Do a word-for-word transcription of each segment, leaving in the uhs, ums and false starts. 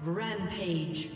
Rampage.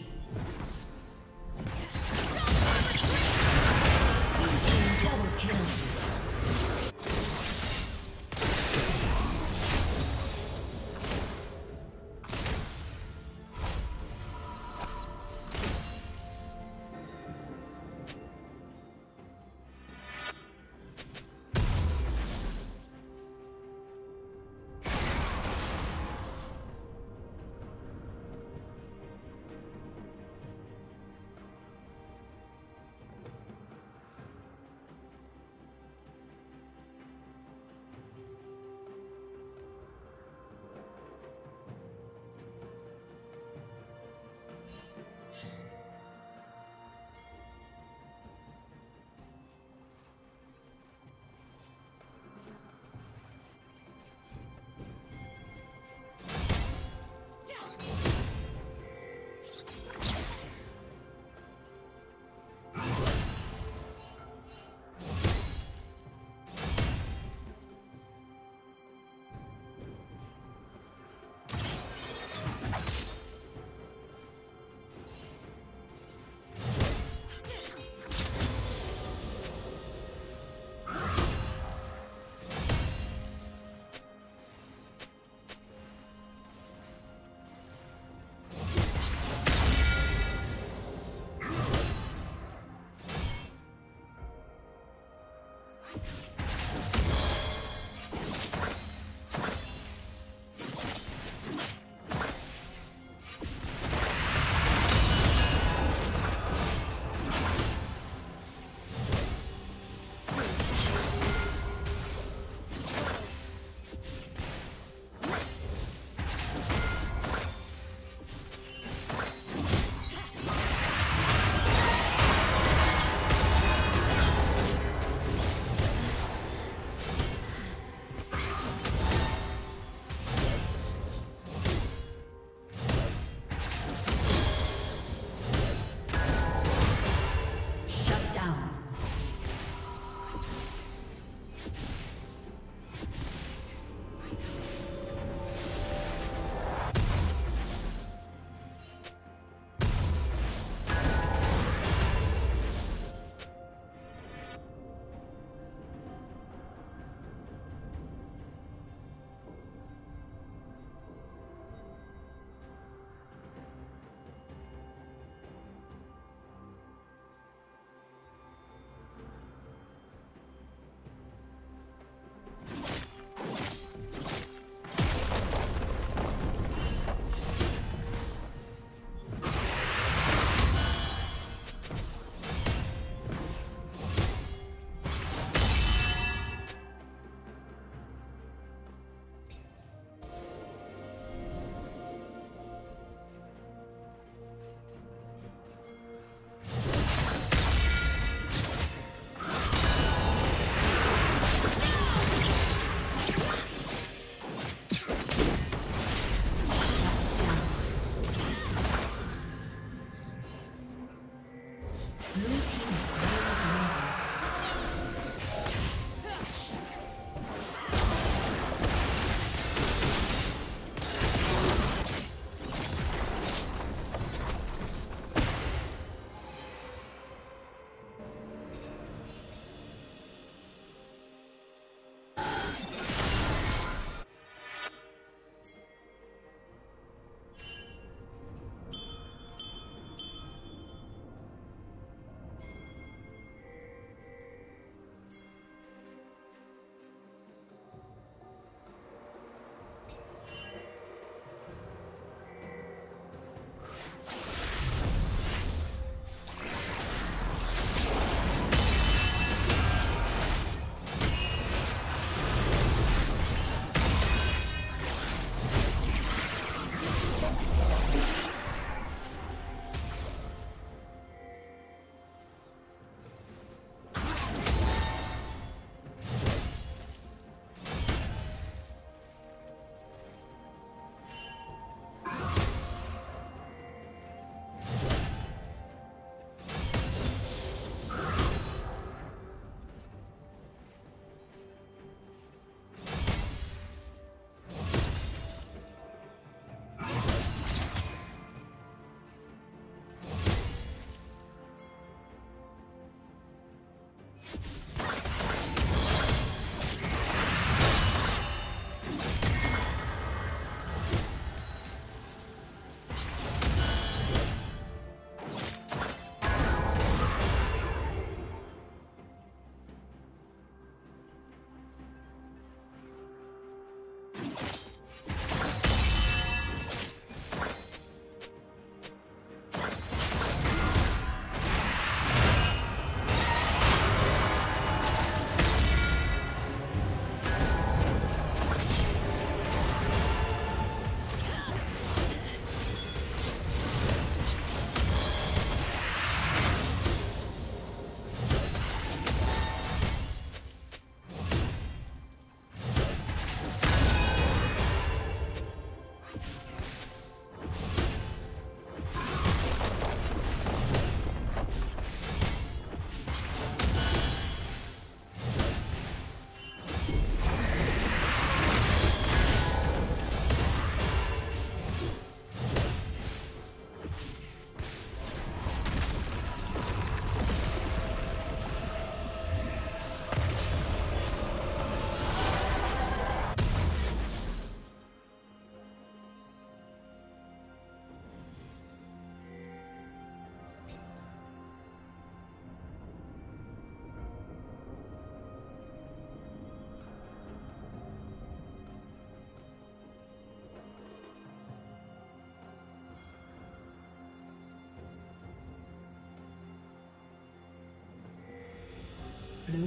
Blue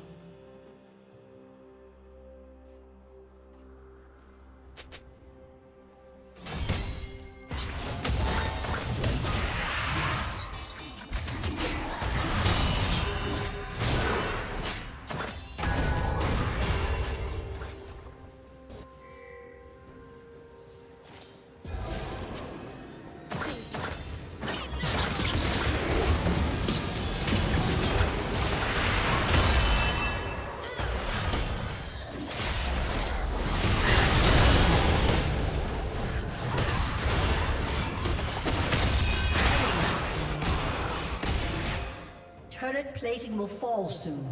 Turret plating will fall soon.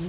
Your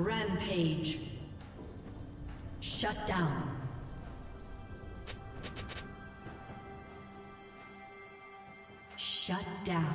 Rampage. Shut down. Shut down.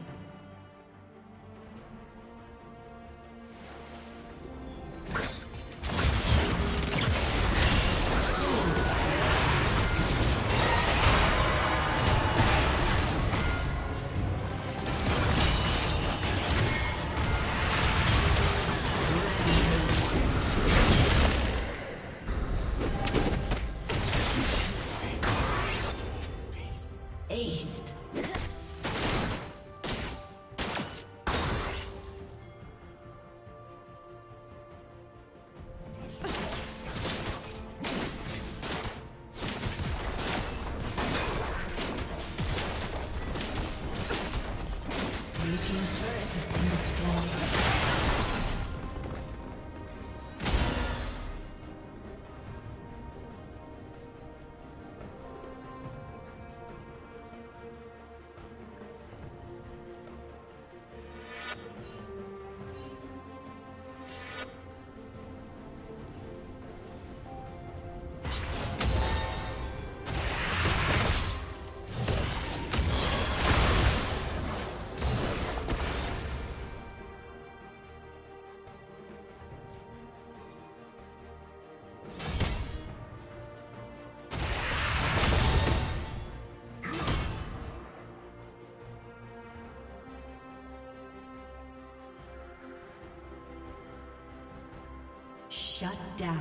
Shut down.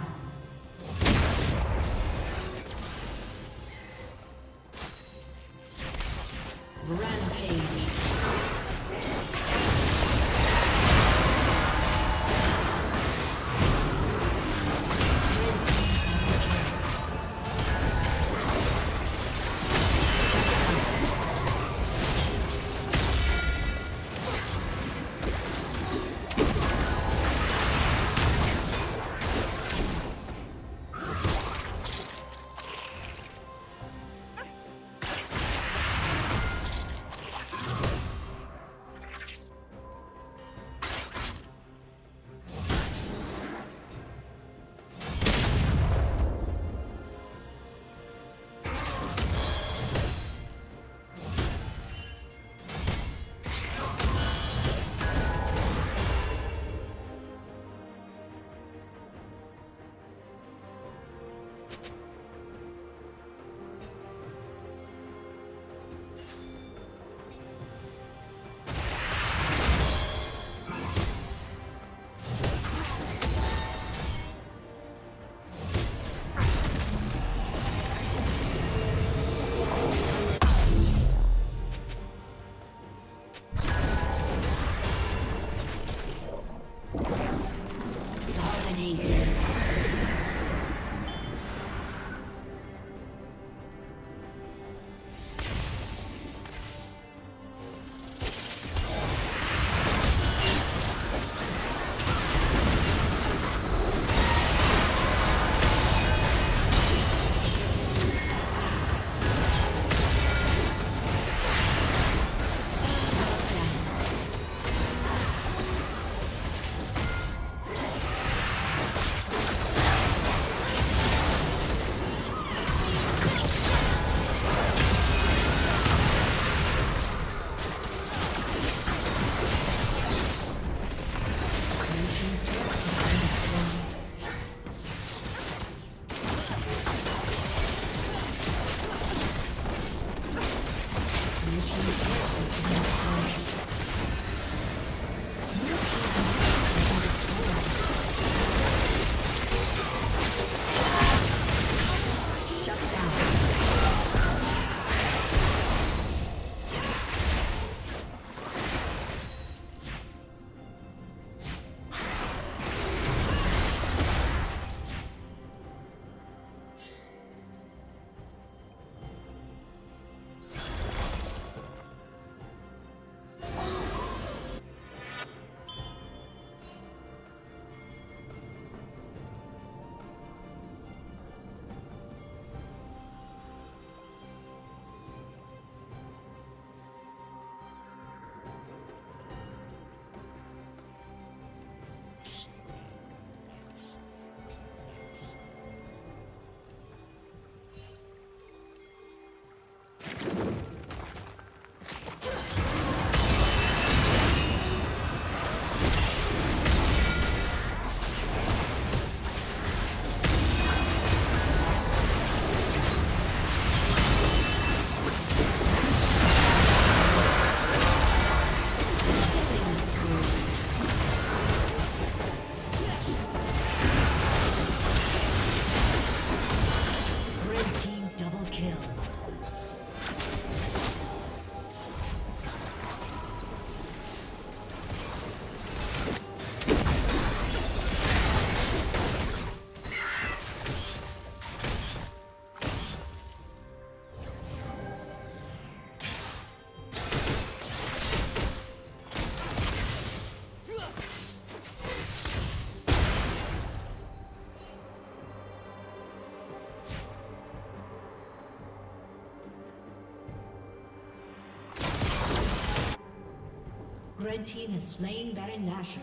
Red team has slain Baron Nashor.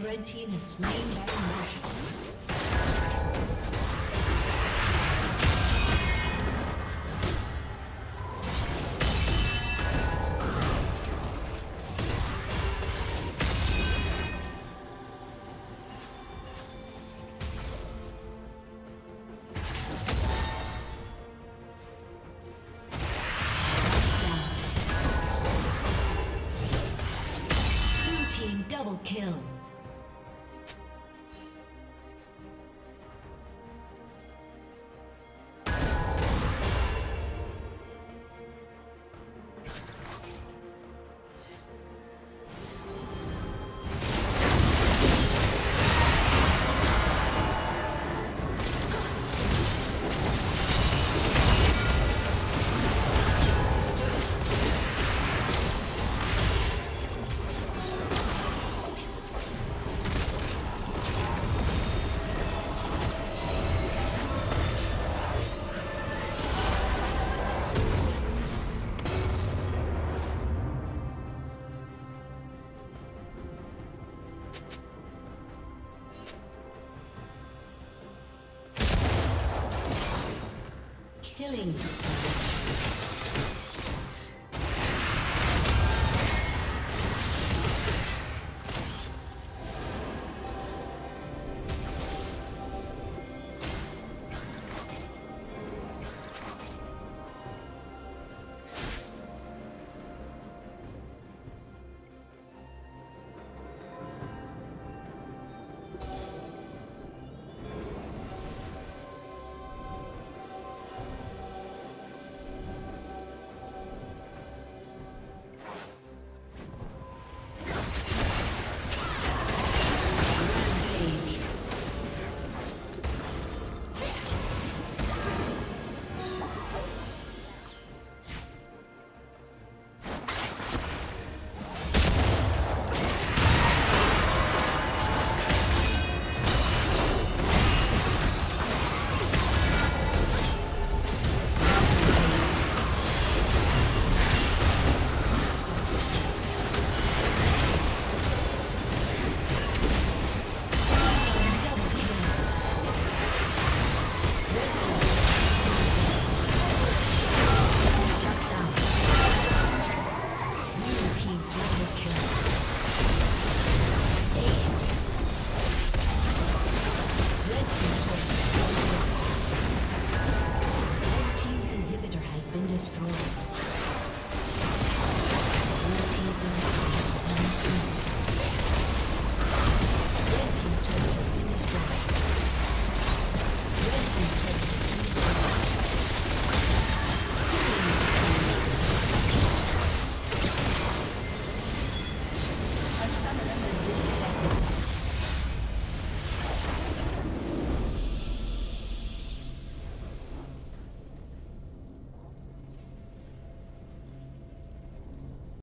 Red team is slain by Nash. Double kill.